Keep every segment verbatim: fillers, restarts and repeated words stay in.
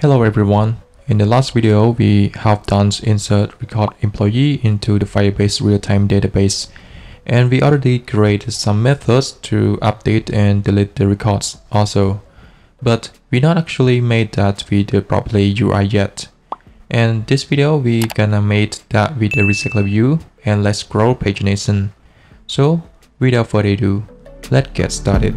Hello everyone. In the last video, we have done insert record employee into the Firebase real-time database, and we already created some methods to update and delete the records also. But we not actually made that with the proper U I yet. And this video, we gonna make that with the recycler view, and let's grow pagination. So without further ado, let's get started.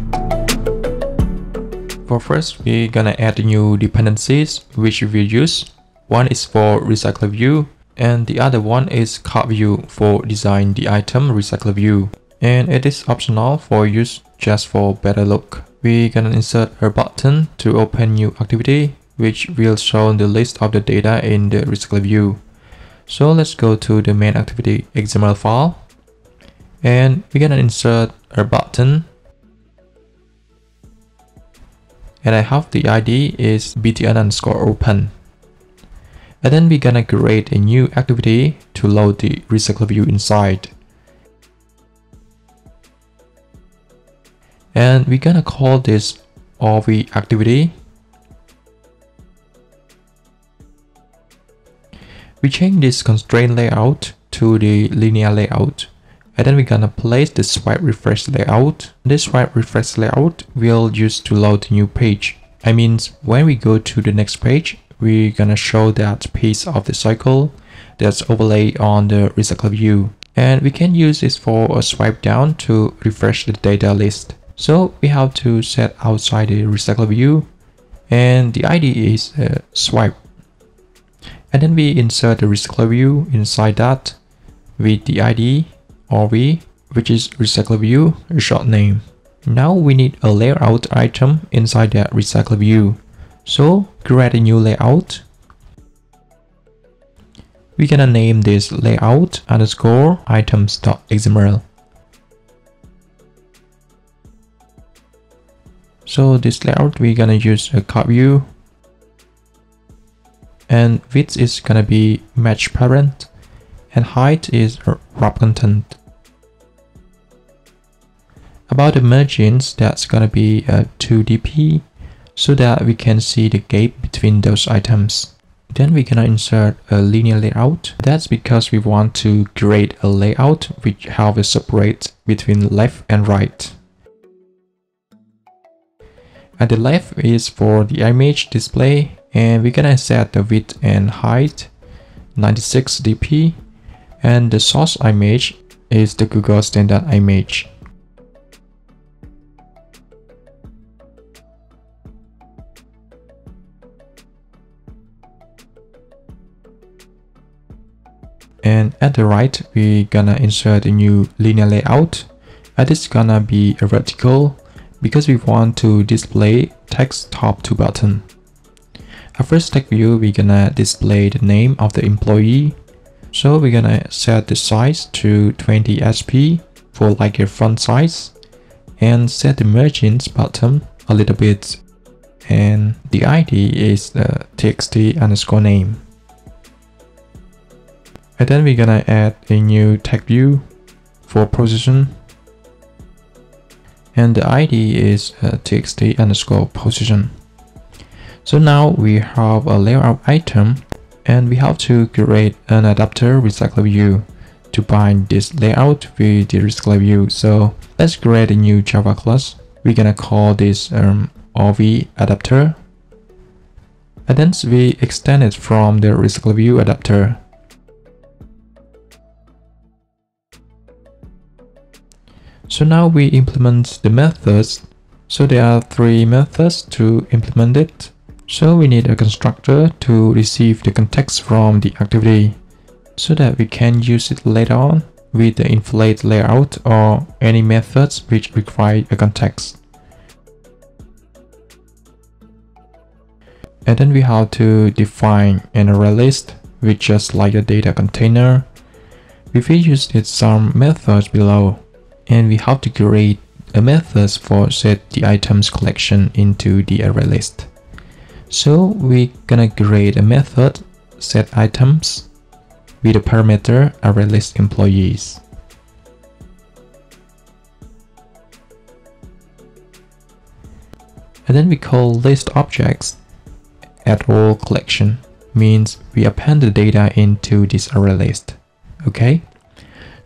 For first, we're gonna add new dependencies which we use. One is for recycler view, and the other one is CardView for design the item recycler view. And it is optional for use just for better look. We're gonna insert a button to open new activity, which will show the list of the data in the recycler view. So let's go to the main activity X M L file, and we're gonna insert a button. And I have the I D is btn underscore open. And then we're gonna create a new activity to load the recycler view inside. And we're gonna call this R V activity. We change this constraint layout to the linear layout. And then we're gonna place the swipe refresh layout. This swipe refresh layout we'll use to load the new page. I mean, when we go to the next page, we're gonna show that piece of the circle that's overlaid on the recycler view. And we can use this for a swipe down to refresh the data list. So we have to set outside the recycler view, and the I D is uh, swipe. And then we insert the recycler view inside that with the I D R V, which is recycler view, a short name. Now we need a layout item inside that recycler view. So create a new layout. We're gonna name this layout underscore items.xml. So this layout we're gonna use a card view, and width is gonna be match parent, and height is wrap content. About the margins, that's gonna be a two D P so that we can see the gap between those items. Then we can insert a linear layout. That's because we want to create a layout which have a separate between left and right. At the left is for the image display, and we're gonna set the width and height ninety-six D P. And the source image is the Google standard image. And at the right, we're gonna insert a new linear layout. And it's gonna be a vertical because we want to display text top to bottom. At first tag view, we're gonna display the name of the employee. So we're gonna set the size to twenty S P for like a font size, and set the margins bottom a little bit, and the I D is the txt underscore name. And then we're gonna add a new tag view for position, and the I D is txt underscore position. So now we have a layout item, and we have to create an adapter recycler view to bind this layout with the recycler view. So let's create a new Java class. We're gonna call this um, RVAdapter, and then we extend it from the recycler view adapter. So now we implement the methods. So there are three methods to implement it. So we need a constructor to receive the context from the activity so that we can use it later on with the inflate layout or any methods which require a context. And then we have to define an array list which just like a data container. If we use it some methods below, and we have to create a method for set the items collection into the array list. So we're gonna create a method set items with a parameter array list employees. And then we call list objects, at all collection means we append the data into this array list. Okay,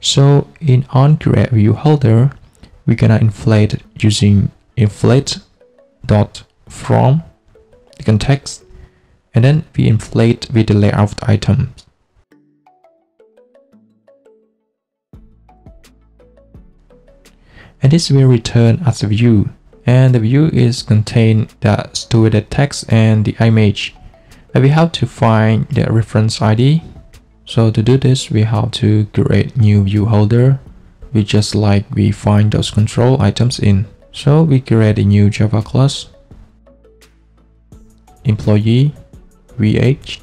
so in onCreateView holder, we're gonna inflate using inflate dot from the context, and then we inflate with the layout items. And this will return as a view, and the view is contained that store the text and the image. And we have to find the reference I D. So to do this, we have to create new view holder, we just like we find those control items in. So we create a new Java class, Employee V H,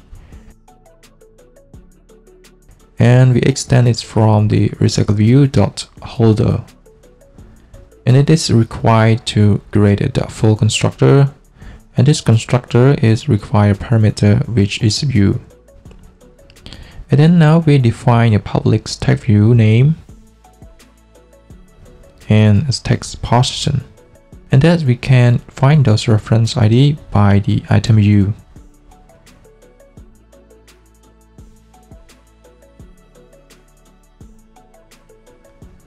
and we extend it from the RecyclerView.holder. And it is required to create a full constructor, and this constructor is required parameter which is view. And then now we define a public stack view name and a stack position, and that we can find those reference I D by the item view.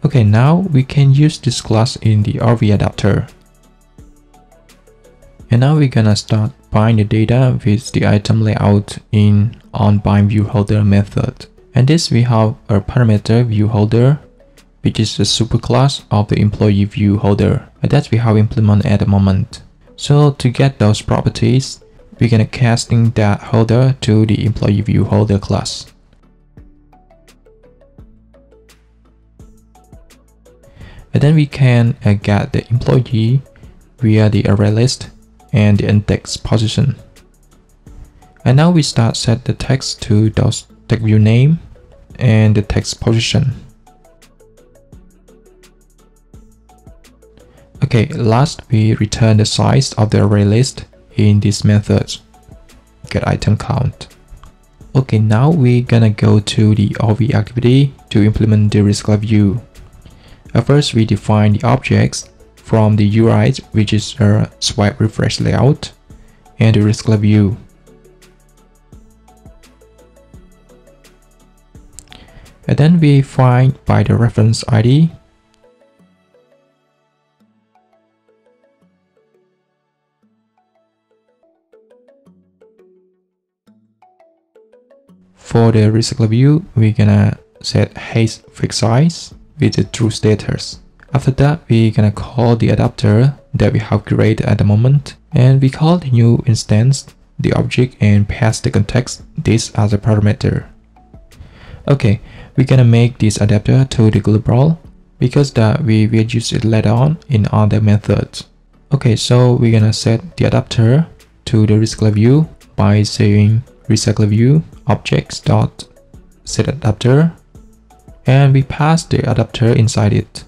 Okay, now we can use this class in the R V adapter. And now we're gonna start bind the data with the item layout in onBindViewHolder method. And this we have a parameter viewHolder, which is a superclass of the employee viewHolder, and that we have implemented at the moment. So to get those properties, we're gonna casting that holder to the employee viewHolder class. And then we can uh, get the employee via the array list and the index position. And now we start set the text to those tag view name and the text position. Okay, last we return the size of the array list in this method, get item count. Okay, now we're gonna go to the R V activity to implement the RecyclerView. At first, we define the objects from the U R I, which is a swipe refresh layout, and the RecyclerView. And then we find by the reference I D. For the RecyclerView, we're gonna set hash fix size with the true status. After that, we're gonna call the adapter that we have created at the moment, and we call the new instance, the object, and pass the context this as a parameter. Okay, we're gonna make this adapter to the global because that we will use it later on in other methods. Okay, so we're gonna set the adapter to the RecyclerView by saying RecyclerView objects dot set adapter, and we pass the adapter inside it.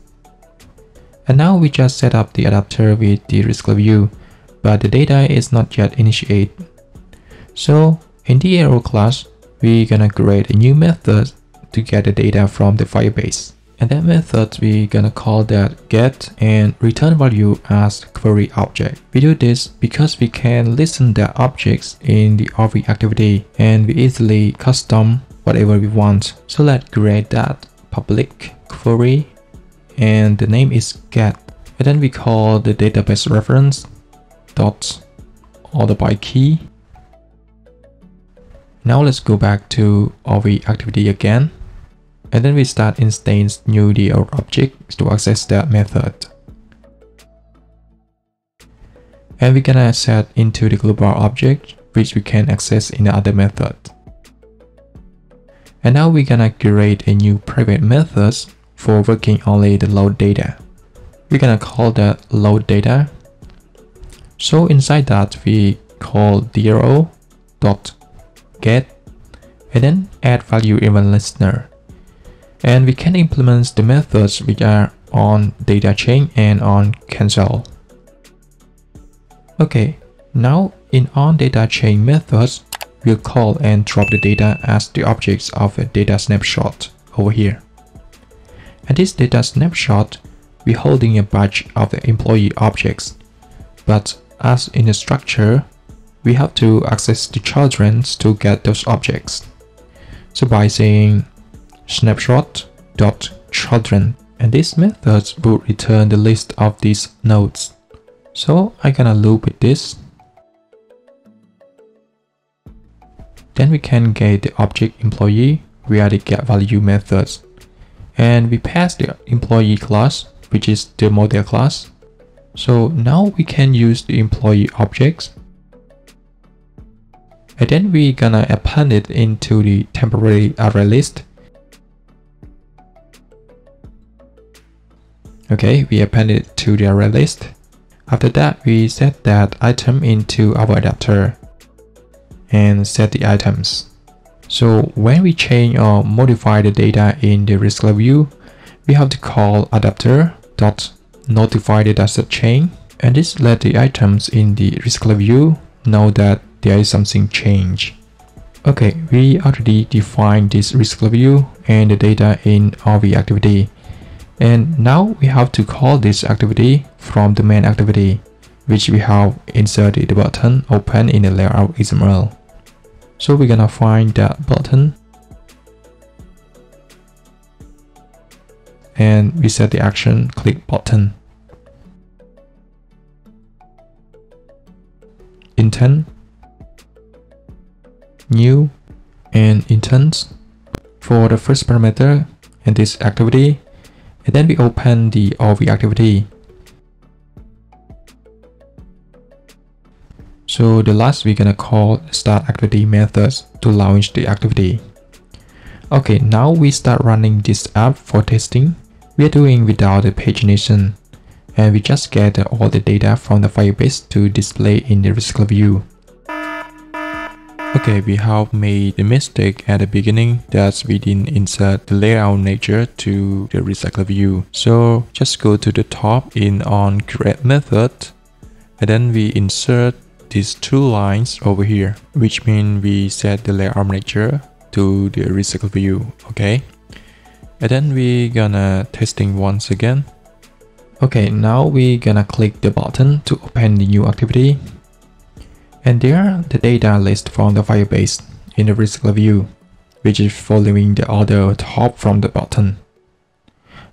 And now we just set up the adapter with the RecyclerView, but the data is not yet initiated. So in the arrow class, we're gonna create a new method to get the data from the Firebase. And that method, we're gonna call that get and return value as query object. We do this because we can listen the objects in the R V activity, and we easily custom whatever we want. So let's create that public query, and the name is get, and then we call the database reference dot order by key. Now let's go back to R V activity again, and then we start instance new the object to access that method, and we're gonna set into the global object which we can access in the other method. And now we're gonna create a new private method for working only the load data. We're gonna call that load data. So inside that we call zero dot get and then add value event listener. And we can implement the methods which are on data chain and on cancel. Okay, now in on data chain methods, we'll call and drop the data as the objects of a data snapshot over here. And this data snapshot, we're holding a batch of the employee objects, but as in the structure, we have to access the children to get those objects. So by saying snapshot.children, and this method will return the list of these nodes. So I'm gonna loop with this. Then we can get the object employee via the getValue methods. And we pass the employee class, which is the model class. So now we can use the employee objects. And then we're gonna append it into the temporary array list. Okay, we append it to the array list. After that, we set that item into our adapter and set the items. So when we change or modify the data in the Recycler view, we have to call adapter.notify the dataset change, and this let the items in the Recycler view know that there is something changed. Okay, we already defined this Recycler view and the data in R V activity, and now we have to call this activity from the main activity, which we have inserted the button open in the layout X M L. So we're gonna find that button and we set the action click button. Intent, new, and intent for the first parameter and this activity, and then we open the R V activity. So the last we're gonna call start activity methods to launch the activity. Okay, now we start running this app for testing. We are doing without the pagination, and we just get all the data from the Firebase to display in the Recycler view. Okay, we have made a mistake at the beginning that we didn't insert the layout nature to the Recycler view. So just go to the top in on create method, and then we insert these two lines over here, which means we set the layout nature to the Recycler view. Okay, and then we gonna testing once again. Okay, now we gonna click the button to open the new activity, and there the data list from the Firebase in the Recycler view, which is following the order top from the button.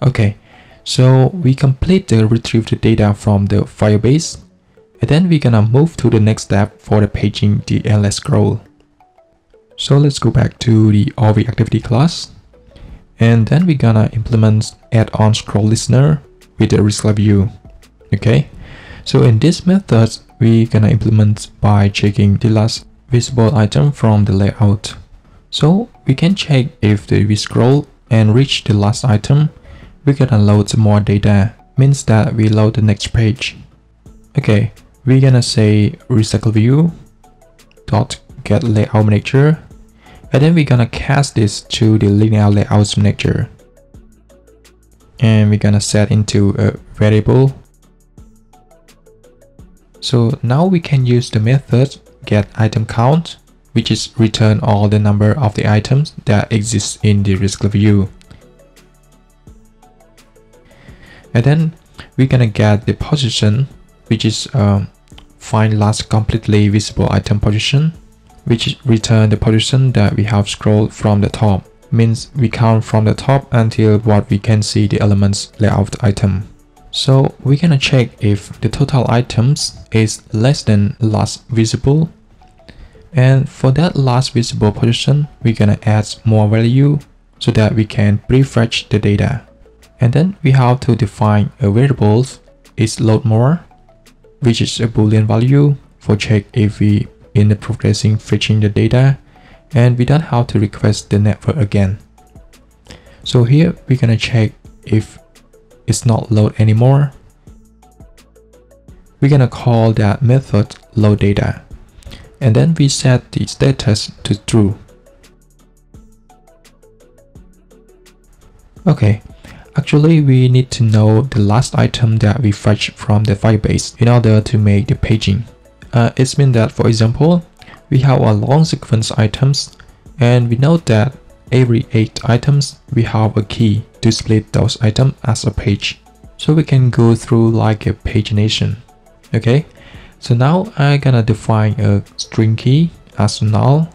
Okay, so we complete the retrieve the data from the Firebase. And then we're gonna move to the next step for the paging the endless scroll. So let's go back to the R V activity class, and then we're gonna implement add-on scroll listener with the Recycler view. Okay, so in this method we're gonna implement by checking the last visible item from the layout. So we can check if the we scroll and reach the last item, we can load more data, means that we load the next page. Okay, we're gonna say RecyclerView dot get layout manager, and then we're gonna cast this to the linear layout manager, and we're gonna set into a variable. So now we can use the method get item count, which is return all the number of the items that exist in the RecyclerView, and then we're gonna get the position, which is um, find last completely visible item position, which is return the position that we have scrolled from the top, means we count from the top until what we can see the elements layout item. So we're gonna check if the total items is less than last visible, and for that last visible position we're gonna add more value so that we can prefetch the data, and then we have to define a variable is load more, which is a boolean value for check if we in the progressing fetching the data, and we don't have to request the network again. So here we're gonna check if it's not load anymore, we're gonna call that method load data, and then we set the status to true. Okay, actually, we need to know the last item that we fetched from the Firebase in order to make the paging. Uh, it means that, for example, we have a long sequence items, and we know that every eight items we have a key to split those items as a page. So we can go through like a pagination. Okay, So now I'm gonna define a string key as null.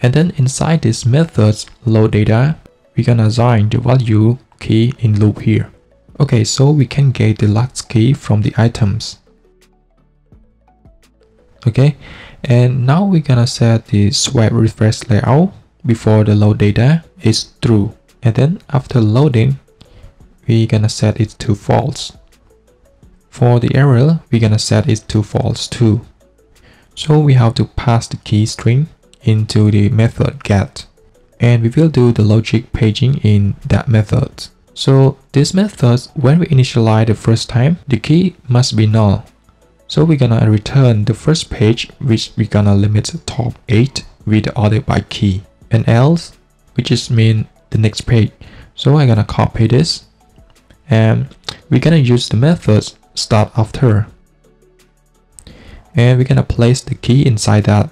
And then inside this method's load data, we're gonna assign the value key in loop here. Okay, so we can get the last key from the items. Okay, and now we're gonna set the swipe refresh layout before the load data is true. And then after loading, we're gonna set it to false. For the error, we're gonna set it to false too. So we have to pass the key string into the method get, and we will do the logic paging in that method. So this method, when we initialize the first time, the key must be null. So we're gonna return the first page, which we're gonna limit top eight with the order by key, and else, which is mean the next page. So I'm gonna copy this, and we're gonna use the method start after, and we're gonna place the key inside that.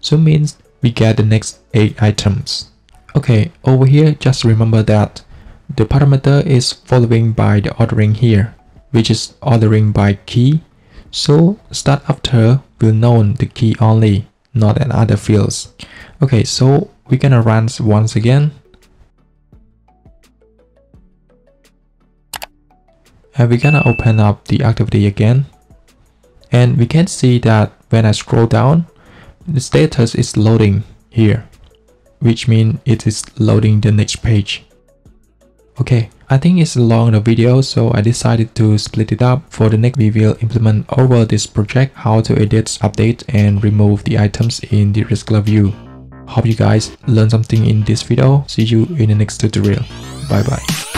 So means we get the next eight items. Okay, over here, just remember that the parameter is following by the ordering here, which is ordering by key. So start after will know the key only, not in other fields. Okay, so we're gonna run once again. And we're gonna open up the activity again. And we can see that when I scroll down, the status is loading here, which means it is loading the next page. Okay, I think it's a long video, so I decided to split it up. For the next, we will implement over this project how to edit, update, and remove the items in the Recycler view. Hope you guys learned something in this video. See you in the next tutorial. Bye bye.